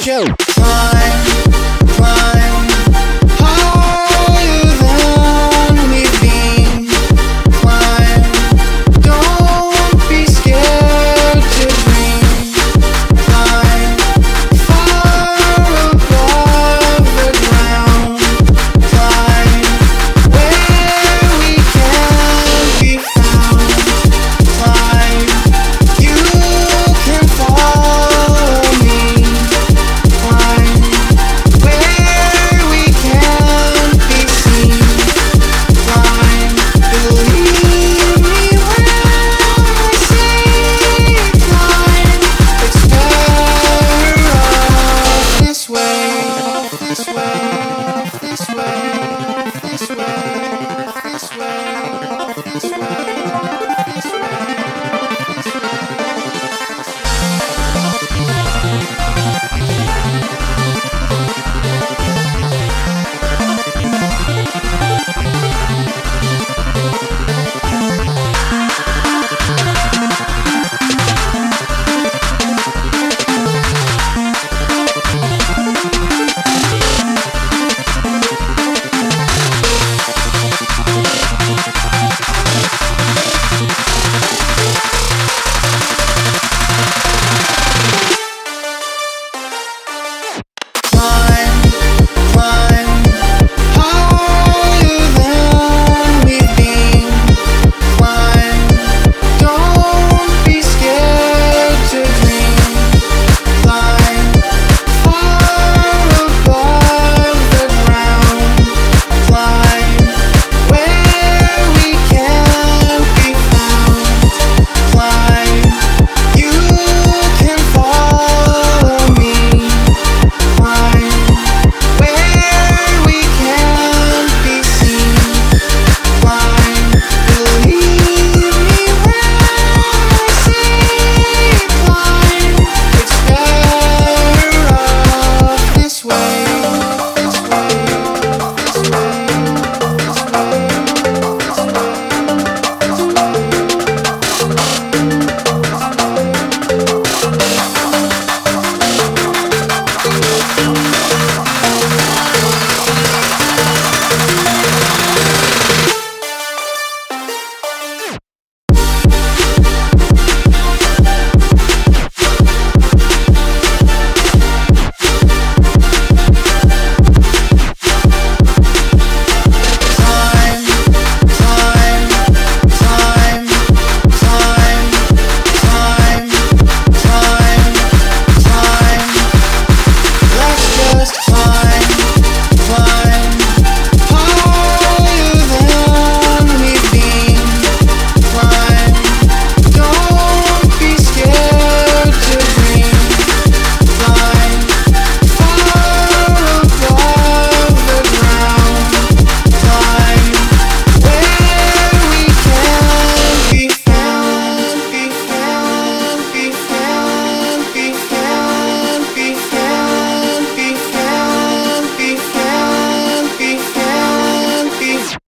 Joe.